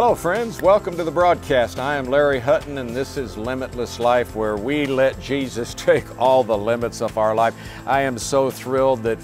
Hello friends, welcome to the broadcast. I am Larry Hutton and this is Limitless Life, where we let Jesus take all the limits of our life. I am so thrilled that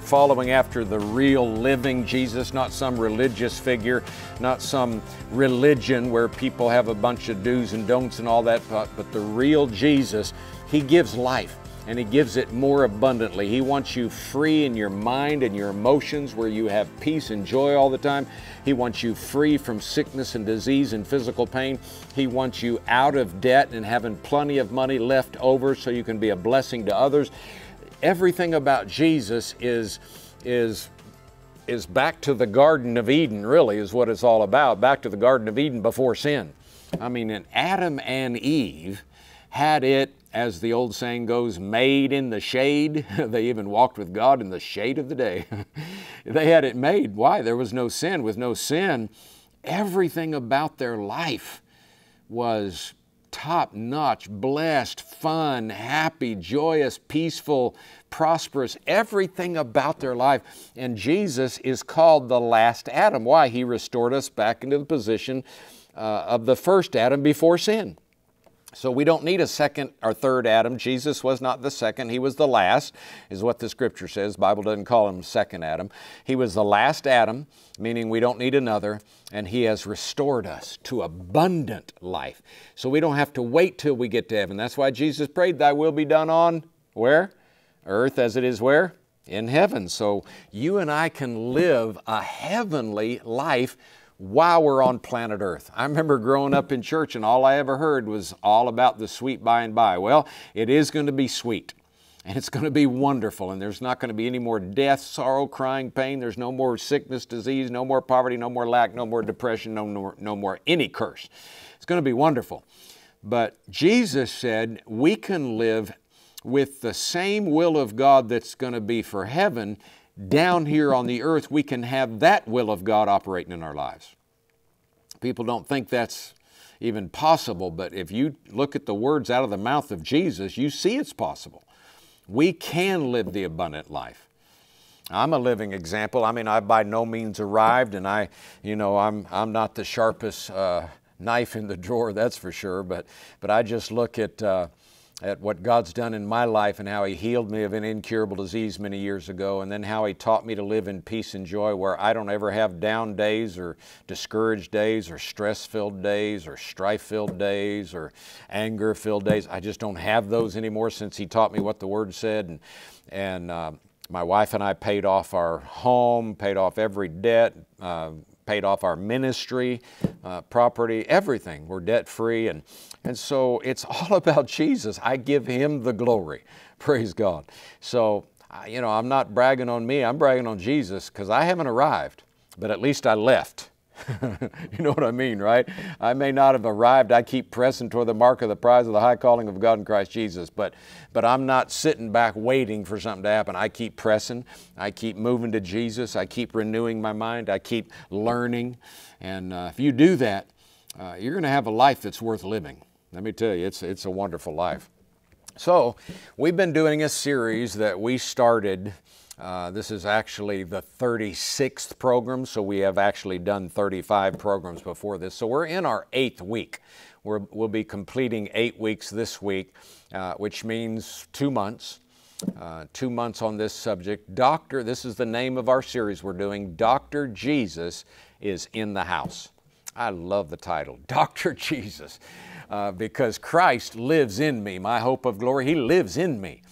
following after the real living Jesus, not some religious figure, not some religion where people have a bunch of do's and don'ts and all that, but the real Jesus, He gives life. And He gives it more abundantly. He wants you free in your mind and your emotions, where you have peace and joy all the time. He wants you free from sickness and disease and physical pain. He wants you out of debt and having plenty of money left over so you can be a blessing to others. Everything about Jesus is back to the Garden of Eden, really, is what it's all about. Back to the Garden of Eden before sin. I mean, and Adam and Eve had it, as the old saying goes, made in the shade. They even walked with God in the shade of the day. They had it made. Why? There was no sin. With no sin, everything about their life was top-notch, blessed, fun, happy, joyous, peaceful, prosperous, everything about their life. And Jesus is called the last Adam. Why? He restored us back into the position of the first Adam before sin. So we don't need a second or third Adam. Jesus was not the second. He was the last, is what the Scripture says. The Bible doesn't call Him second Adam. He was the last Adam, meaning we don't need another, and He has restored us to abundant life. So we don't have to wait till we get to heaven. That's why Jesus prayed, "Thy will be done on," where? Earth as it is where? In heaven. So you and I can live a heavenly life while we're on planet Earth. I remember growing up in church and all I ever heard was all about the sweet by and by. Well, it is going to be sweet and it's going to be wonderful, and there's not going to be any more death, sorrow, crying, pain. There's no more sickness, disease, no more poverty, no more lack, no more depression, no more any curse. It's going to be wonderful. But Jesus said we can live with the same will of God that's going to be for heaven. Down here on the earth, we can have that will of God operating in our lives. People don't think that's even possible, but if you look at the words out of the mouth of Jesus, you see it's possible. We can live the abundant life. I'm a living example. I mean, I've by no means arrived, and I'm not the sharpest knife in the drawer, that's for sure, but I just look at what God's done in my life and how He healed me of an incurable disease many years ago, and then how He taught me to live in peace and joy, where I don't ever have down days or discouraged days or stress-filled days or strife-filled days or anger-filled days. I just don't have those anymore since He taught me what the Word said. And my wife and I paid off our home, paid off every debt, paid off our ministry, property, everything. We're debt-free, and so it's all about Jesus. I give Him the glory. Praise God. So, you know, I'm not bragging on me. I'm bragging on Jesus, because I haven't arrived, but at least I left. You know what I mean, right? I may not have arrived. I keep pressing toward the mark of the prize of the high calling of God in Christ Jesus, but I'm not sitting back waiting for something to happen. I keep pressing. I keep moving to Jesus. I keep renewing my mind. I keep learning. And if you do that, you're going to have a life that's worth living. Let me tell you, it's a wonderful life. So we've been doing a series that we started. This is actually the 36th program, so we have actually done 35 programs before this. So we're in our 8th week. We'll be completing 8 weeks this week, which means 2 months. 2 months on this subject. This is the name of our series we're doing, Dr. Jesus is in the House. I love the title, Dr. Jesus, because Christ lives in me, my hope of glory. He lives in me.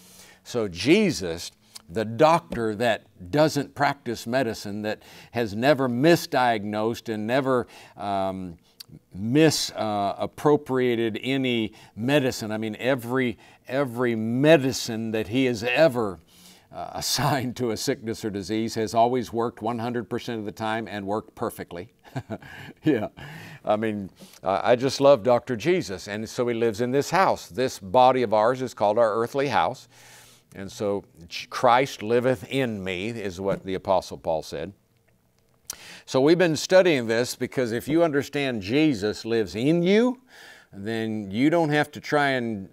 So Jesus, the doctor that doesn't practice medicine, that has never misdiagnosed and never misappropriated any medicine. I mean, every medicine that he has ever assigned to a sickness or disease has always worked 100% of the time and worked perfectly. Yeah, I mean, I just love Dr. Jesus. And so He lives in this house. This body of ours is called our earthly house. And so Christ liveth in me is what the Apostle Paul said. So we've been studying this, because if you understand Jesus lives in you, then you don't have to try and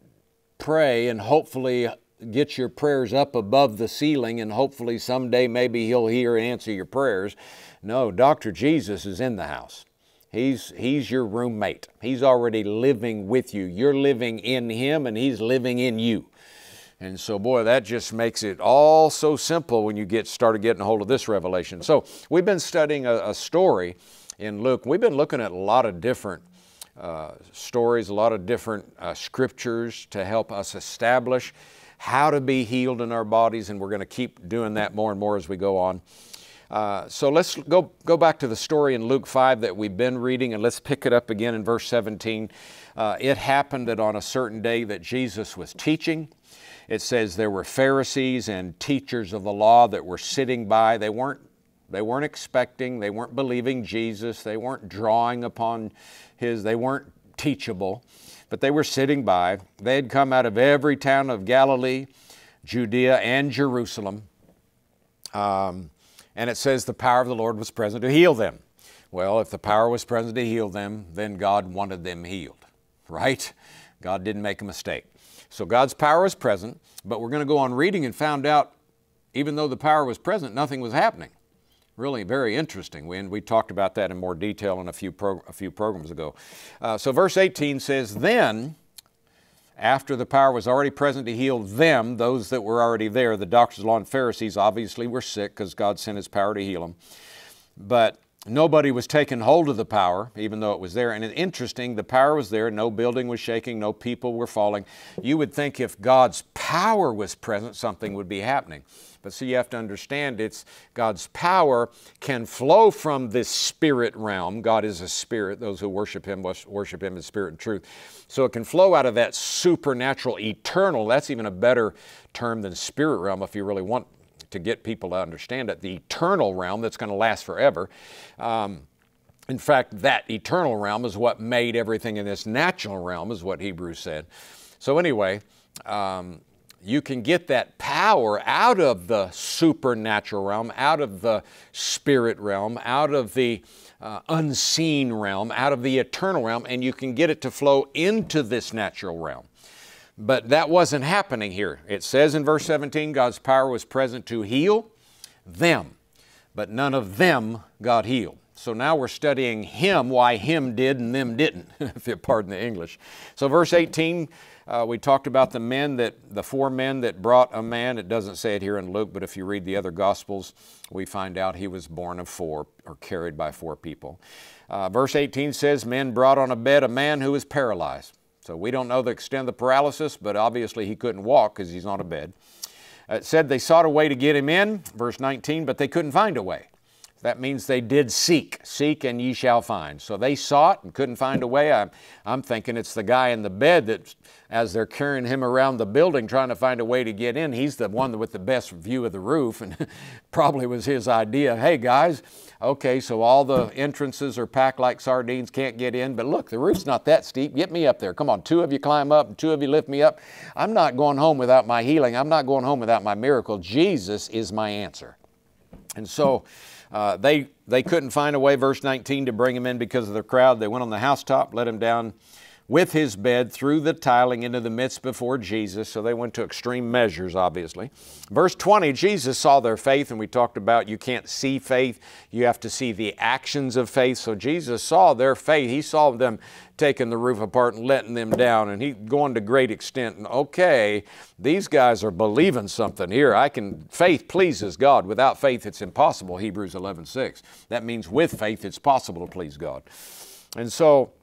pray and hopefully get your prayers up above the ceiling and hopefully someday maybe He'll hear and answer your prayers. No, Dr. Jesus is in the house. He's your roommate. He's already living with you. You're living in him and he's living in you. And so, boy, that just makes it all so simple when you get started getting a hold of this revelation. So we've been studying a story in Luke. We've been looking at a lot of different stories, a lot of different scriptures to help us establish how to be healed in our bodies, and we're going to keep doing that more and more as we go on. So let's go back to the story in Luke 5 that we've been reading, and let's pick it up again in verse 17. It happened that on a certain day that Jesus was teaching. It says there were Pharisees and teachers of the law that were sitting by. They weren't expecting, they weren't believing Jesus, they weren't drawing upon his, they weren't teachable, but they were sitting by. They had come out of every town of Galilee, Judea, and Jerusalem. And it says the power of the Lord was present to heal them. Well, if the power was present to heal them, then God wanted them healed, right? God didn't make a mistake. So God's power is present, but we're going to go on reading and found out, even though the power was present, nothing was happening. Really very interesting. We talked about that in more detail in a few programs ago. So verse 18 says, then, after the power was already present to heal them, those that were already there, the doctors of the law and Pharisees obviously were sick because God sent his power to heal them. But nobody was taking hold of the power, even though it was there. And it's interesting, the power was there. No building was shaking. No people were falling. You would think if God's power was present, something would be happening. But see, you have to understand it's God's power can flow from this spirit realm. God is a spirit. Those who worship Him in spirit and truth. So it can flow out of that supernatural, eternal. That's even a better term than spirit realm if you really want to get people to understand it, the eternal realm that's going to last forever. In fact, that eternal realm is what made everything in this natural realm, is what Hebrews said. So anyway, you can get that power out of the supernatural realm, out of the spirit realm, out of the unseen realm, out of the eternal realm, and you can get it to flow into this natural realm. But that wasn't happening here. It says in verse 17, God's power was present to heal them, but none of them got healed. So now we're studying him, why him did and them didn't, if you pardon the English. So verse 18, we talked about the four men that brought a man. It doesn't say it here in Luke, but if you read the other Gospels, we find out he was born of four or carried by four people. Verse 18 says, men brought on a bed a man who was paralyzed. So we don't know the extent of the paralysis, but obviously he couldn't walk because he's on a bed. It said they sought a way to get him in, verse 19, but they couldn't find a way. That means they did seek. Seek and ye shall find. So they sought and couldn't find a way. I'm thinking it's the guy in the bed that, as they're carrying him around the building trying to find a way to get in, he's the one with the best view of the roof, and probably was his idea. Hey, guys, okay, so all the entrances are packed like sardines, can't get in, but look, the roof's not that steep. Get me up there. Come on, two of you climb up and two of you lift me up. I'm not going home without my healing. I'm not going home without my miracle. Jesus is my answer. And so they couldn't find a way, verse 19, to bring him in because of the crowd. They went on the housetop, let him down with his bed through the tiling into the midst before Jesus. So they went to extreme measures, obviously. Verse 20, Jesus saw their faith, and we talked about you can't see faith. You have to see the actions of faith. So Jesus saw their faith. He saw them taking the roof apart and letting them down, and he going to great extent. And okay, these guys are believing something here. Faith pleases God. Without faith, it's impossible, Hebrews 11:6. That means with faith, it's possible to please God. And so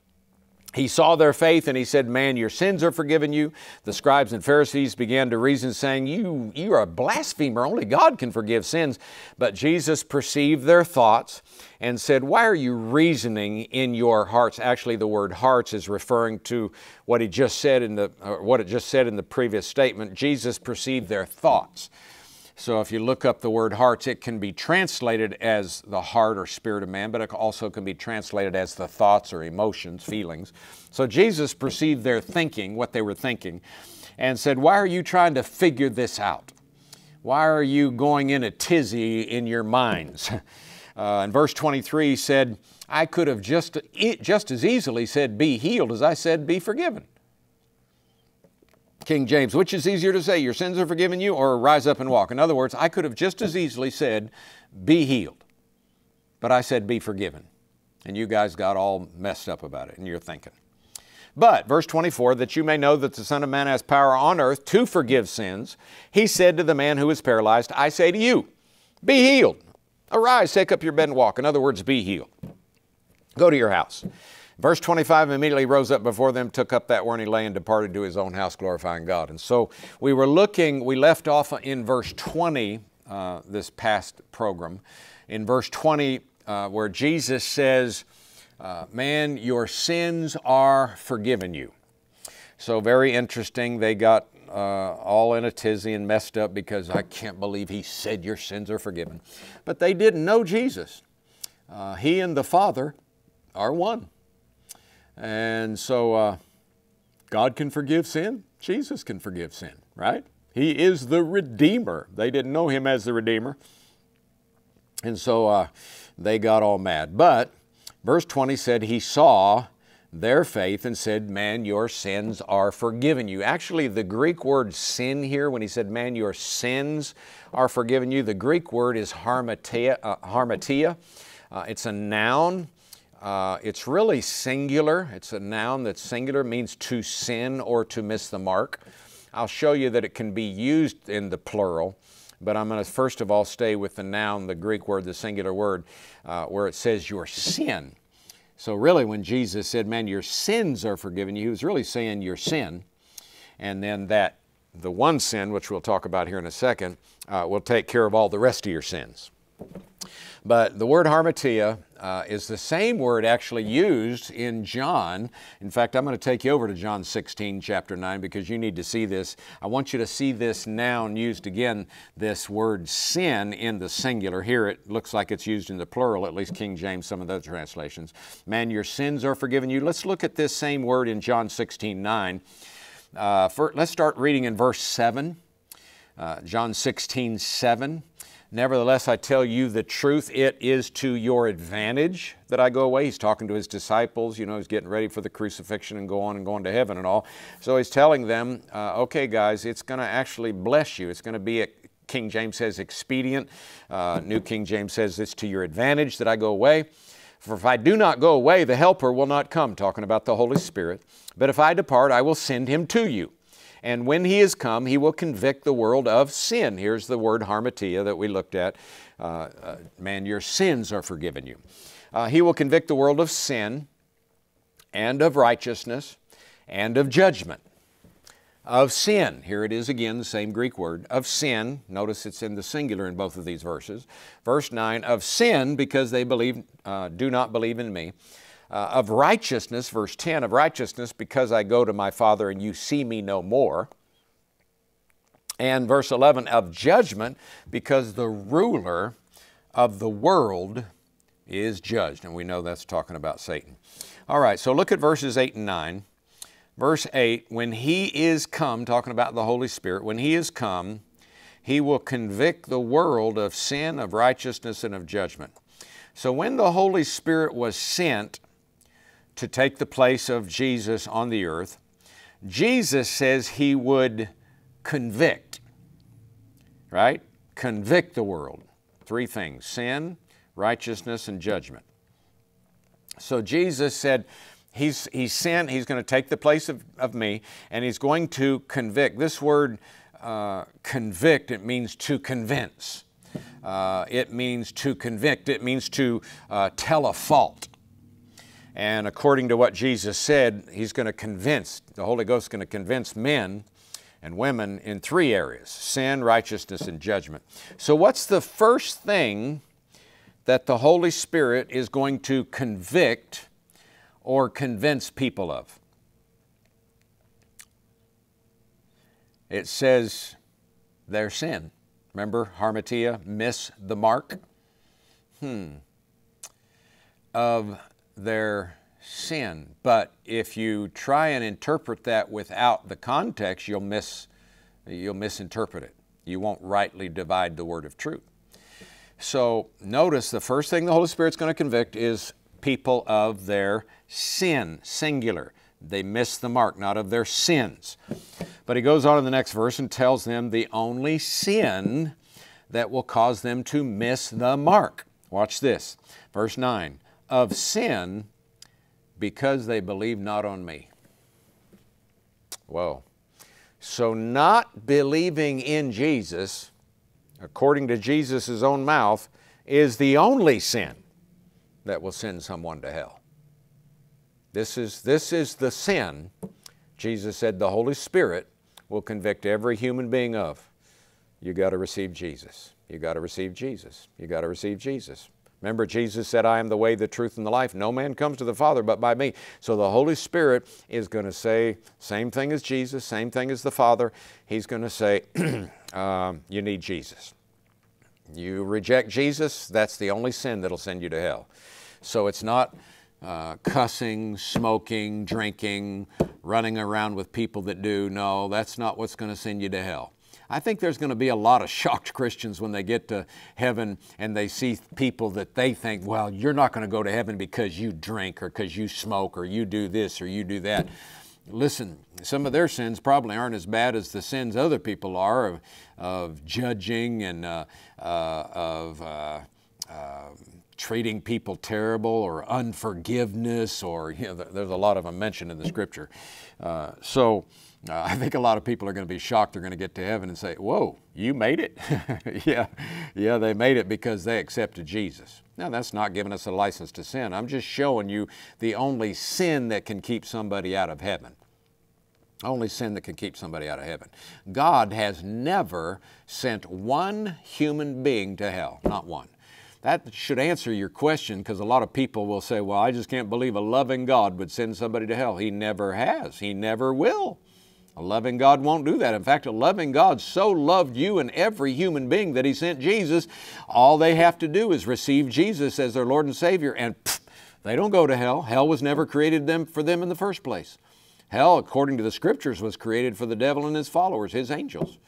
he saw their faith, and he said, man, your sins are forgiven you. The scribes and Pharisees began to reason, saying, you are a blasphemer. Only God can forgive sins. But Jesus perceived their thoughts and said, why are you reasoning in your hearts? Actually, the word hearts is referring to what he just said what it just said in the previous statement. Jesus perceived their thoughts. So if you look up the word hearts, it can be translated as the heart or spirit of man, but it also can be translated as the thoughts or emotions, feelings. So Jesus perceived their thinking, what they were thinking, and said, why are you trying to figure this out? Why are you going in a tizzy in your minds? In verse 23, he said, I could have just as easily said, be healed, as I said, be forgiven. King James, which is easier to say, your sins are forgiven you, or rise up and walk? In other words, I could have just as easily said, be healed, but I said, be forgiven. and you guys got all messed up about it, and you're thinking. But, verse 24, that you may know that the Son of Man has power on earth to forgive sins, he said to the man who was paralyzed, I say to you, be healed. Arise, take up your bed and walk. In other words, be healed. Go to your house. Verse 25, immediately rose up before them, took up that where he lay, and departed to his own house, glorifying God. And so we left off in verse 20, this past program. In verse 20, where Jesus says, man, your sins are forgiven you. So very interesting. They got all in a tizzy and messed up because I can't believe he said your sins are forgiven. But they didn't know Jesus. He and the Father are one. And so God can forgive sin. Jesus can forgive sin, right? He is the Redeemer. They didn't know him as the Redeemer. And so they got all mad. But verse 20 said he saw their faith and said, man, your sins are forgiven you. Actually, the Greek word sin here, when he said, man, your sins are forgiven you, the Greek word is hamartia. It's a noun. It's really singular. It's a noun that's singular, means to sin or to miss the mark. I'll show you that it can be used in the plural, but I'm going to first of all stay with the noun, the Greek word, the singular word, where it says your sin. So really when Jesus said, man, your sins are forgiven you, he was really saying your sin. And then that, the one sin, which we'll talk about here in a second, will take care of all the rest of your sins. But the word hamartia is the same word actually used in John. In fact, I'm going to take you over to John 16, chapter 9, because you need to see this. I want you to see this noun used again, this word sin in the singular. Here it looks like it's used in the plural, at least King James, some of those translations. Man, your sins are forgiven you. Let's look at this same word in John 16, 9. Let's start reading in verse 7, John 16, 7. Nevertheless, I tell you the truth, it is to your advantage that I go away. He's talking to his disciples, you know, he's getting ready for the crucifixion and going to heaven and all. So he's telling them, okay, guys, it's going to actually bless you. It's going to be, King James says, expedient. New King James says, it's to your advantage that I go away. For if I do not go away, the Helper will not come, talking about the Holy Spirit. But if I depart, I will send him to you. And when he is come, he will convict the world of sin. Here's the word hamartia that we looked at. Man, your sins are forgiven you. He will convict the world of sin and of righteousness and of judgment. Of sin, here it is again, the same Greek word, of sin. Notice it's in the singular in both of these verses. Verse 9, of sin because they believe, do not believe in me. Of righteousness, verse 10, of righteousness, because I go to my Father and you see me no more. And verse 11, of judgment, because the ruler of the world is judged. And we know that's talking about Satan. All right, so look at verses 8 and 9. Verse 8, when he is come, talking about the Holy Spirit, when he is come, he will convict the world of sin, of righteousness, and of judgment. So when the Holy Spirit was sent to take the place of Jesus on the earth, Jesus says he would convict, right? Convict the world. Three things, sin, righteousness, and judgment. So Jesus said, he's sent, he's going to take the place of me, and he's going to convict. This word convict, it means to convince. It means to convict. It means to tell a fault. And according to what Jesus said, he's going to convince, the Holy Ghost is going to convince men and women in three areas, sin, righteousness, and judgment. So what's the first thing that the Holy Spirit is going to convict or convince people of? It says their sin. Remember, hamartia, miss the mark. Of their sin. But if you try and interpret that without the context, you'll misinterpret it. You won't rightly divide the word of truth. So notice the first thing the Holy Spirit's going to convict is people of their sin, singular. They miss the mark, not of their sins. But he goes on in the next verse and tells them the only sin that will cause them to miss the mark. Watch this. Verse 9, of sin because they believe not on me. Whoa. So not believing in Jesus, according to Jesus' own mouth, is the only sin that will send someone to hell. This is the sin Jesus said the Holy Spirit will convict every human being of. You got to receive Jesus. You got to receive Jesus. You got to receive Jesus. Remember, Jesus said, I am the way, the truth, and the life. No man comes to the Father but by me. So the Holy Spirit is going to say, same thing as Jesus, same thing as the Father. He's going to say, you need Jesus. You reject Jesus, that's the only sin that'll send you to hell. So it's not cussing, smoking, drinking, running around with people that do. No, that's not what's going to send you to hell. I think there's going to be a lot of shocked Christians when they get to heaven and they see people that they think, well, you're not going to go to heaven because you drink or because you smoke or you do this or you do that. Listen, some of their sins probably aren't as bad as the sins other people are of judging and treating people terrible or unforgiveness or, you know, there's a lot of them mentioned in the Scripture. I think a lot of people are going to be shocked. They're going to get to heaven and say, whoa, you made it? yeah, they made it because they accepted Jesus. Now, that's not giving us a license to sin. I'm just showing you the only sin that can keep somebody out of heaven. Only sin that can keep somebody out of heaven. God has never sent one human being to hell, not one. That should answer your question, because a lot of people will say, well, I just can't believe a loving God would send somebody to hell. He never has. He never will. A loving God won't do that. In fact, a loving God so loved you and every human being that He sent Jesus. All they have to do is receive Jesus as their Lord and Savior, and pff, they don't go to hell. Hell was never created for them in the first place. Hell, according to the Scriptures, was created for the devil and his followers, his angels.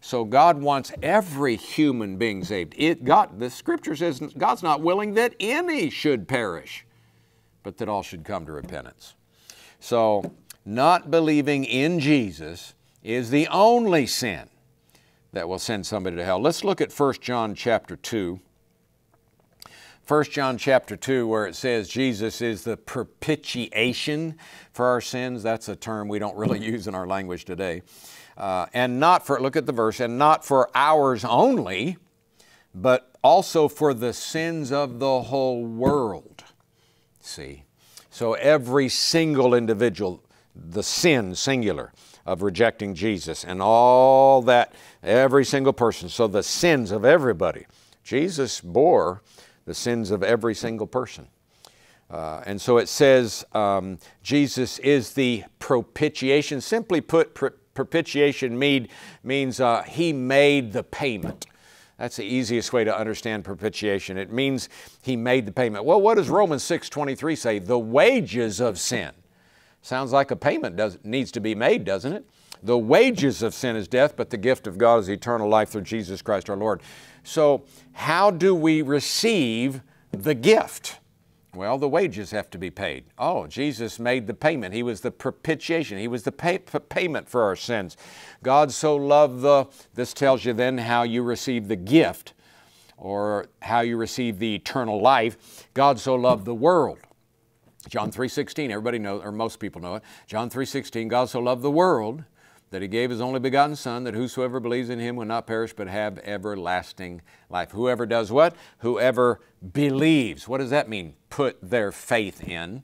So God wants every human being saved. The Scripture says God's not willing that any should perish, but that all should come to repentance. So not believing in Jesus is the only sin that will send somebody to hell. Let's look at 1 John chapter 2. 1 John chapter 2, where it says Jesus is the propitiation for our sins. That's a term we don't really use in our language today. Look at the verse, and not for ours only, but also for the sins of the whole world. See? So every single individual, the sin, singular, of rejecting Jesus and all that, every single person. So the sins of everybody. Jesus bore the sins of every single person. And so it says Jesus is the propitiation. Simply put, propitiation means He made the payment. That's the easiest way to understand propitiation. It means He made the payment. Well, what does Romans 6:23 say? The wages of sin. Sounds like a payment needs to be made, doesn't it? The wages of sin is death, but the gift of God is eternal life through Jesus Christ our Lord. So how do we receive the gift? Well, the wages have to be paid. Oh, Jesus made the payment. He was the propitiation. He was the payment for our sins. God so loved this tells you then how you receive the gift or how you receive the eternal life. God so loved the world. John 3:16, everybody knows, or most people know it. John 3:16, God so loved the world that He gave His only begotten Son, that whosoever believes in Him will not perish but have everlasting life. Whoever does what? Whoever believes. What does that mean? Put their faith in.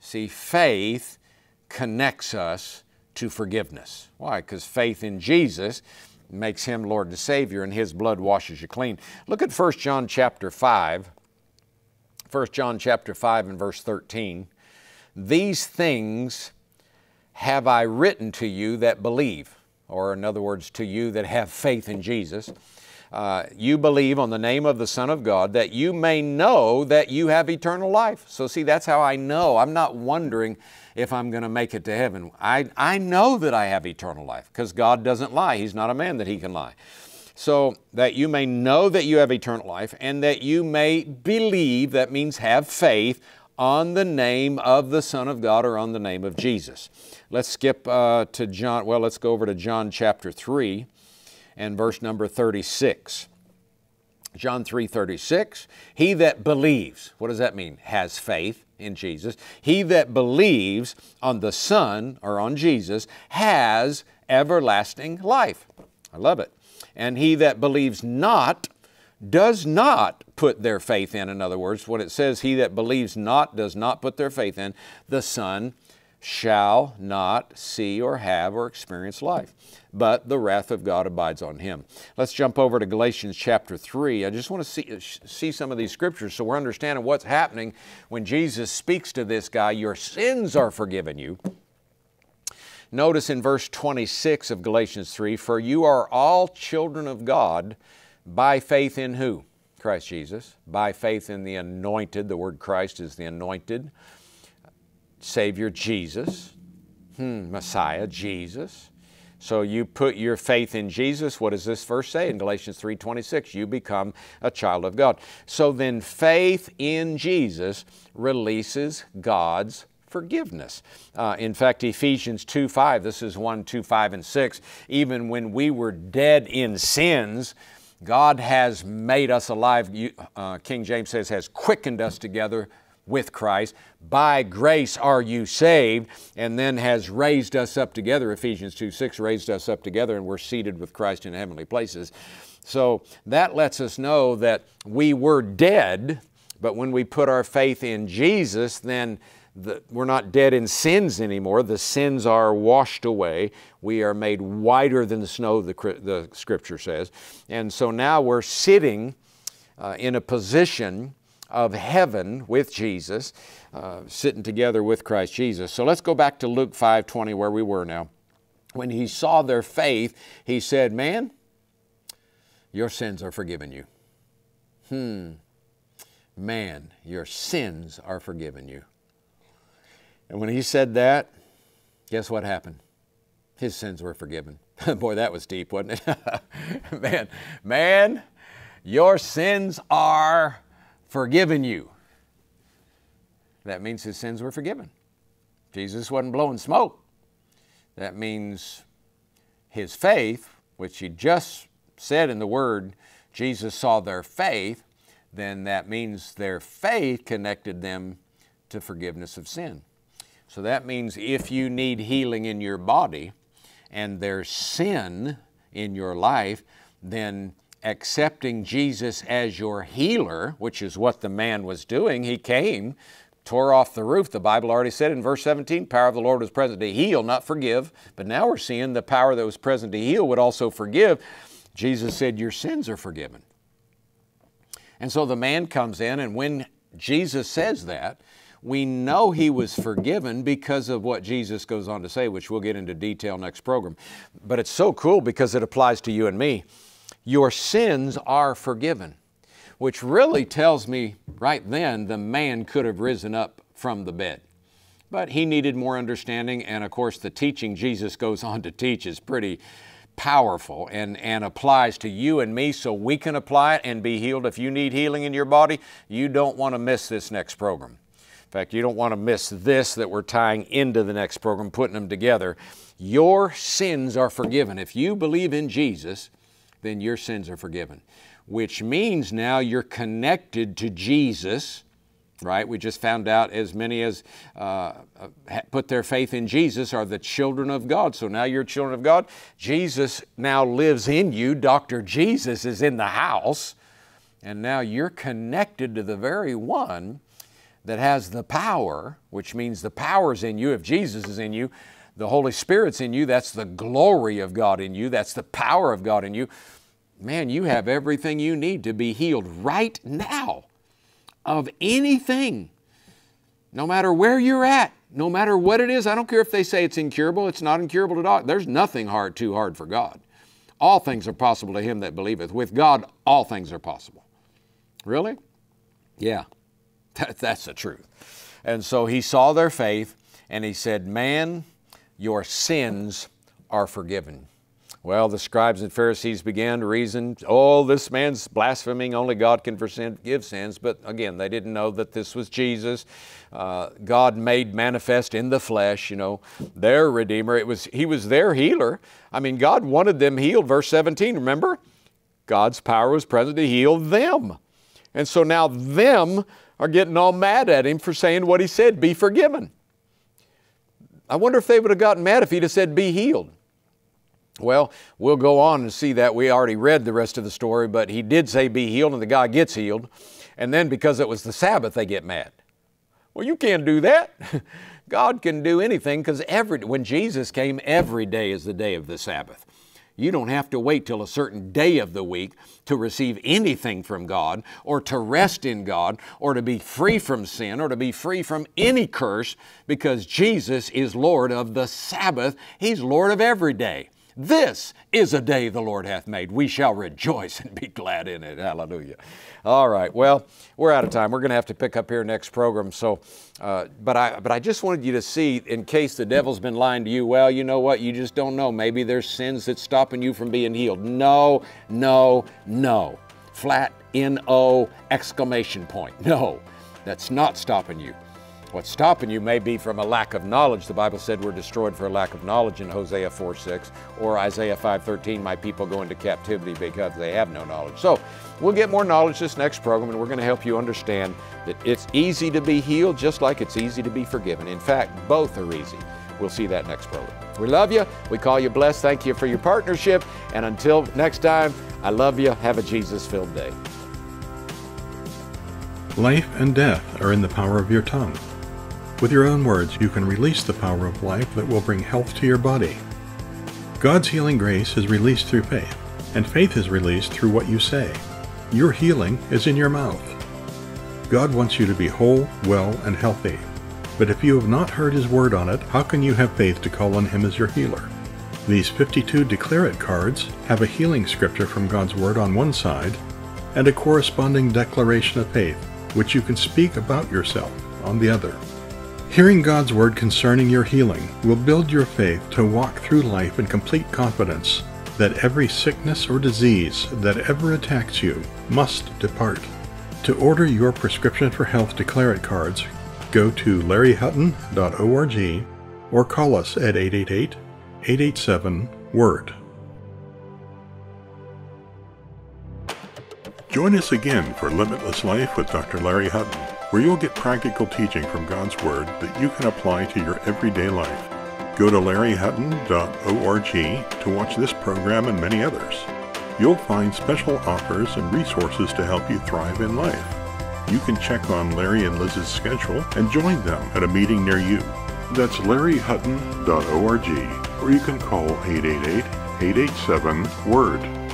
See, faith connects us to forgiveness. Why? Because faith in Jesus makes Him Lord and Savior, and His blood washes you clean. Look at 1 John chapter 5. 1 John chapter 5 and verse 13, these things have I written to you that believe, or in other words, to you that have faith in Jesus. You believe on the name of the Son of God, that you may know that you have eternal life. So see, that's how I know. I'm not wondering if I'm going to make it to heaven. I know that I have eternal life because God doesn't lie. He's not a man that He can lie. So that you may know that you have eternal life, and that you may believe, that means have faith, on the name of the Son of God, or on the name of Jesus. Let's skip to John. Well, let's go over to John chapter 3 and verse number 36. John 3:36, he that believes, what does that mean? Has faith in Jesus. He that believes on the Son, or on Jesus, has everlasting life. I love it. And he that believes not does not put their faith in other words, what it says, he that believes not does not put their faith in, the Son shall not see or have or experience life, but the wrath of God abides on him. Let's jump over to Galatians chapter 3. I just want to see some of these scriptures so we're understanding what's happening when Jesus speaks to this guy, your sins are forgiven you. Notice in verse 26 of Galatians 3, for you are all children of God by faith in who? Christ Jesus. By faith in the anointed. The word Christ is the anointed Savior Jesus, Messiah Jesus. So you put your faith in Jesus. What does this verse say in Galatians 3:26? You become a child of God. So then faith in Jesus releases God's forgiveness. In fact, Ephesians 2:5, this is 1, 2, 5, and 6. Even when we were dead in sins, God has made us alive. King James says, has quickened us together with Christ. By grace are you saved, and then has raised us up together. Ephesians 2:6 raised us up together, and we're seated with Christ in heavenly places. So that lets us know that we were dead, but when we put our faith in Jesus, then we're not dead in sins anymore. The sins are washed away. We are made whiter than the snow, the Scripture says. And so now we're sitting in a position of heaven with Jesus, sitting together with Christ Jesus. So let's go back to Luke 5:20, where we were now. When he saw their faith, he said, man, your sins are forgiven you. Man, your sins are forgiven you. And when he said that, guess what happened? His sins were forgiven. Boy, that was deep, wasn't it? man, your sins are forgiven you. That means his sins were forgiven. Jesus wasn't blowing smoke. That means his faith, which he just said in the Word, Jesus saw their faith, then that means their faith connected them to forgiveness of sin. So that means if you need healing in your body and there's sin in your life, then accepting Jesus as your healer, which is what the man was doing, he came, tore off the roof. The Bible already said in verse 17, power of the Lord was present to heal, not forgive. But now we're seeing the power that was present to heal would also forgive. Jesus said, your sins are forgiven. And so the man comes in, and when Jesus says that, we know he was forgiven because of what Jesus goes on to say, which we'll get into detail next program. But it's so cool because it applies to you and me. Your sins are forgiven, which really tells me right then the man could have risen up from the bed. But he needed more understanding, and of course the teaching Jesus goes on to teach is pretty powerful and applies to you and me, so we can apply it and be healed. If you need healing in your body, you don't want to miss this next program. In fact, you don't want to miss this that we're tying into the next program, putting them together. Your sins are forgiven. If you believe in Jesus, then your sins are forgiven, which means now you're connected to Jesus, right? We just found out as many as put their faith in Jesus are the children of God. So now you're children of God. Jesus now lives in you. Dr. Jesus is in the house, and now you're connected to the very one that has the power, which means the power's in you. If Jesus is in you, the Holy Spirit's in you. That's the glory of God in you. That's the power of God in you. Man, you have everything you need to be healed right now of anything, no matter where you're at, no matter what it is. I don't care if they say it's incurable. It's not incurable at all. There's nothing hard, too hard for God. All things are possible to him that believeth. With God, all things are possible. Really? Yeah. That's the truth. And so he saw their faith, and he said, man, your sins are forgiven. Well, the scribes and Pharisees began to reason, oh, this man's blaspheming. Only God can forgive sins. But again, they didn't know that this was Jesus, God made manifest in the flesh, you know, their Redeemer. He was their healer. I mean, God wanted them healed. Verse 17, remember? God's power was present to heal them. And so now them are getting all mad at him for saying what he said, be forgiven. I wonder if they would have gotten mad if he'd have said, be healed. Well, we'll go on and see that. We already read the rest of the story, but he did say be healed, and the guy gets healed. And then because it was the Sabbath, they get mad. Well, you can't do that. God can do anything, because when Jesus came, every day is the day of the Sabbath. You don't have to wait till a certain day of the week to receive anything from God, or to rest in God, or to be free from sin, or to be free from any curse, because Jesus is Lord of the Sabbath. He's Lord of every day. This is a day the Lord hath made. We shall rejoice and be glad in it. Hallelujah. All right. Well, we're out of time. We're going to have to pick up here next program. So, but I just wanted you to see, in case the devil's been lying to you, well, you know what? You just don't know. Maybe there's sins that's stopping you from being healed. No, no, no. Flat N-O exclamation point. No, that's not stopping you. What's stopping you may be from a lack of knowledge. The Bible said we're destroyed for a lack of knowledge in Hosea 4:6, or Isaiah 5:13, my people go into captivity because they have no knowledge. So we'll get more knowledge this next program, and we're going to help you understand that it's easy to be healed just like it's easy to be forgiven. In fact, both are easy. We'll see that next program. We love you. We call you blessed. Thank you for your partnership. And until next time, I love you. Have a Jesus-filled day. Life and death are in the power of your tongue. With your own words, you can release the power of life that will bring health to your body. God's healing grace is released through faith, and faith is released through what you say. Your healing is in your mouth. God wants you to be whole, well, and healthy. But if you have not heard His word on it, how can you have faith to call on Him as your healer? These 52 Declare It cards have a healing scripture from God's word on one side, and a corresponding declaration of faith, which you can speak about yourself, on the other. Hearing God's word concerning your healing will build your faith to walk through life in complete confidence that every sickness or disease that ever attacks you must depart. To order your Prescription for Health Declare It cards, go to larryhutton.org or call us at 888-887-WORD. Join us again for Limitless Life with Dr. Larry Hutton, where you'll get practical teaching from God's Word that you can apply to your everyday life. Go to larryhutton.org to watch this program and many others. You'll find special offers and resources to help you thrive in life. You can check on Larry and Liz's schedule and join them at a meeting near you. That's larryhutton.org, or you can call 888-887-WORD.